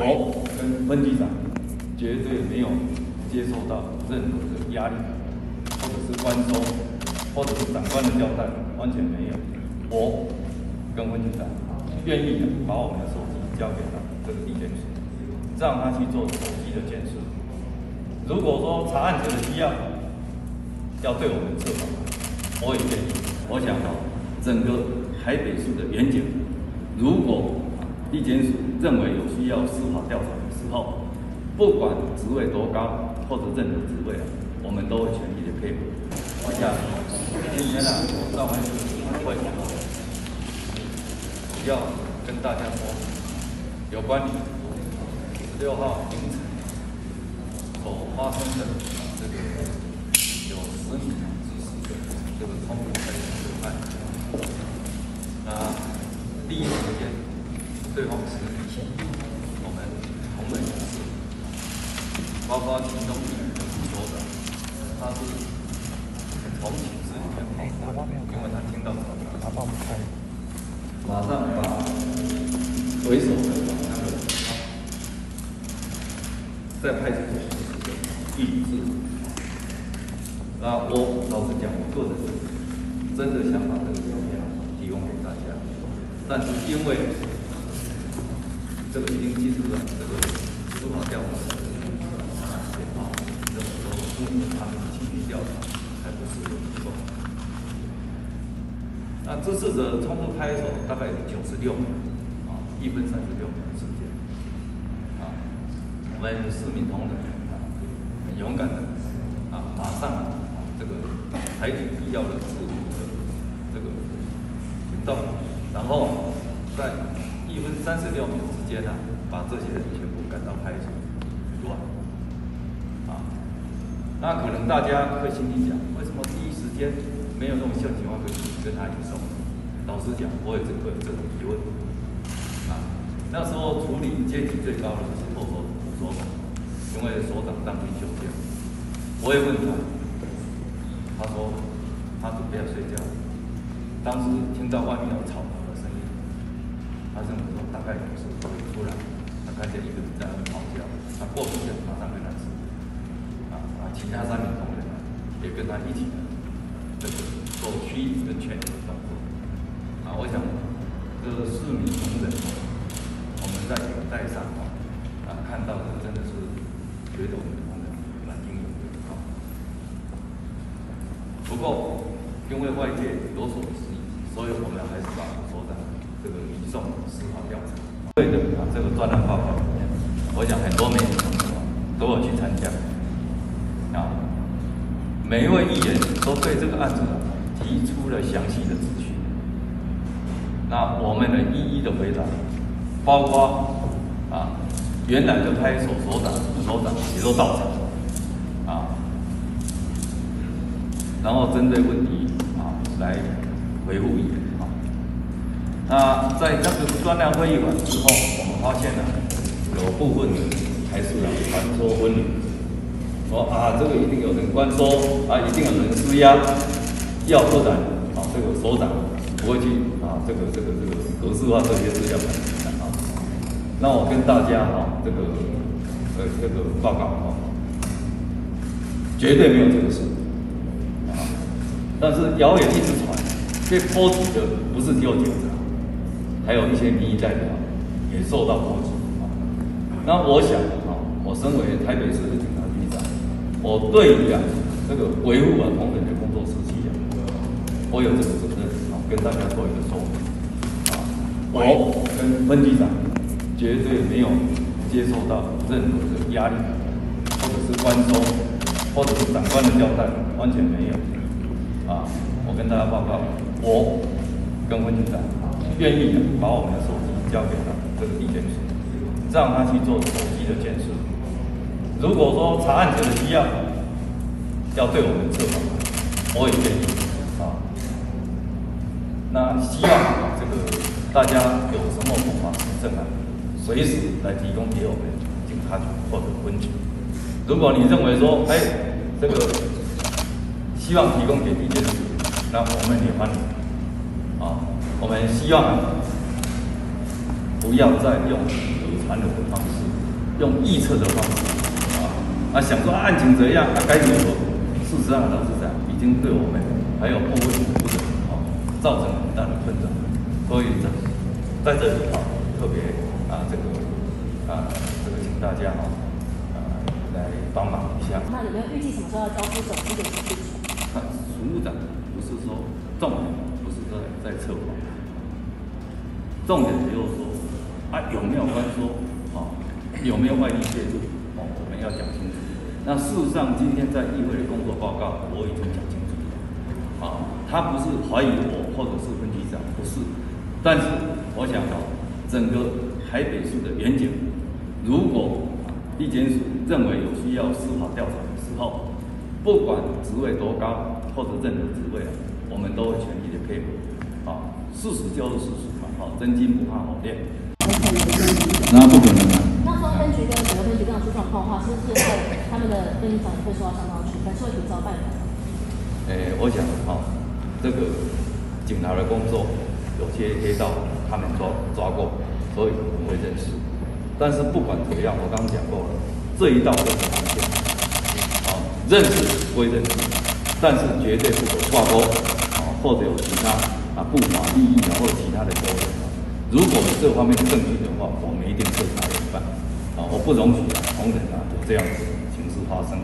我跟分局长绝对没有接受到任何的压力，或者是官收，或者是长官的交代，完全没有。我跟分局长愿意把我们的手机交给他这个地检署，让他去做手机的检视。如果说查案者的需要要对我们设防，我也愿意。我想整个台北市的员警，如果 地检署认为有需要司法调查的时候，不管职位多高或者任何职位，我们都会全力的配合。我想，今天我召开这个例会，要跟大家说，有关于16号凌晨所发生的这个有10名之死的这个冲突的案件。啊，第一时间 对方是我们同仁同事，包括其中一名的副所长，他是同寝室里面跑出来，因为他听到吵架，马上把为首的那个在派出所抵制。那我老实讲，我个人真的想把这个照片提供给大家，但是因为 这个已经进入了这个司法调查的检讨，这么说，因为他们进行调查，还不是有提供。那这次的冲突派出所大概有96名，啊，1分36秒的时间，啊，我们市民同仁啊，很勇敢的啊，马上这个采取必要的制服的这个行动，然后在 1分36秒之间呢，把这些人全部赶到派出所以外。啊，那可能大家会心里想，为什么第一时间没有那种像情况可以跟他一起？老实讲，我也会有这种疑问。啊，那时候处理阶级最高的是副所长，因为所长当兵休假，我也问他，他说他准备要睡觉，当时听到外面有吵闹的声音。 他这么说，大概就是突然，他看见一个人在那吵架，他过去想马上跟他说，啊，其他3名同仁也跟他一起这个做驱离跟劝离的动作，啊，我想这4名同仁，我们在眼袋上啊看到的真的是觉得我们同仁蛮英勇的啊。不过因为外界有所质疑，所以我们还是把所长 这个移送司法调查，对的啊，这个专案报告里面，我想很多媒体都有去参加啊。每一位议员都对这个案子提出了详细的咨询，那我们呢一一的回答，包括啊原来的派出所所长、副所长也都到场啊，然后针对问题啊来回复议员。 那在那个专案会议完之后，我们发现呢，有部分人还是传说婚礼，说啊这个一定有人关说啊，一定有人施压，要不然啊这个所长不会去啊这个格式化这些资料啊。那我跟大家啊这个报告啊，绝对没有这个事啊，但是谣言一直传，被波及的不是只有警察。 还有一些民意代表也受到波及啊。那我想啊，我身为台北市的警察局长，我对于这个维护同仁的工作时期啊，我有这个责任啊，跟大家做一个说明啊。我跟分局长绝对没有接受到任何的压力，或者是官收，或者是长官的交代，完全没有啊。我跟大家报告，我跟分局长 愿意把我们的手机交给他这个地检署，让他去做手机的检视。如果说查案者的需要要对我们设防，我也愿意啊。那希望这个大家有什么不法之证啊，随时来提供给我们警察局或者分局。如果你认为说，哎，这个希望提供给地检署，那我们也欢迎。 啊，我们希望不要再用。理传流的方式，用臆测的方式啊，想说案情怎样，该怎么做？事实上，老实讲，已经对我们还有后卫服务的造成很大的困扰。所以在这里特别这个，请大家来帮忙一下。那你们预计什么时候要交付总部的事情？署务长不是说重点不是在策划，重点就是说有没有关说有没有外力介入我们要讲清楚。那事实上今天在议会的工作报告我已经讲清楚了他不是怀疑我或者是分局长，不是，但是我想整个台北市的员警，如果地检署认为有需要司法调查的时候，不管职位多高或者任何职位我们都会全力的配合事实就是事实嘛真金不怕火炼。那不可能啊！那说分局跟整个分局这样出状况的话，是不是他们的分局长会受到相当处分，会提招办法？我想这个警察的工作有些黑道他们抓过，所以我们会认识。但是不管怎么样，我刚刚讲过了，这一道都是防线。认识归认识，但是绝对不可挂钩或者有其他不法利益或者其他的纠纷。如果有这方面的证据的话，我们一定会查办。我不容许同仁有这样子的情事发生。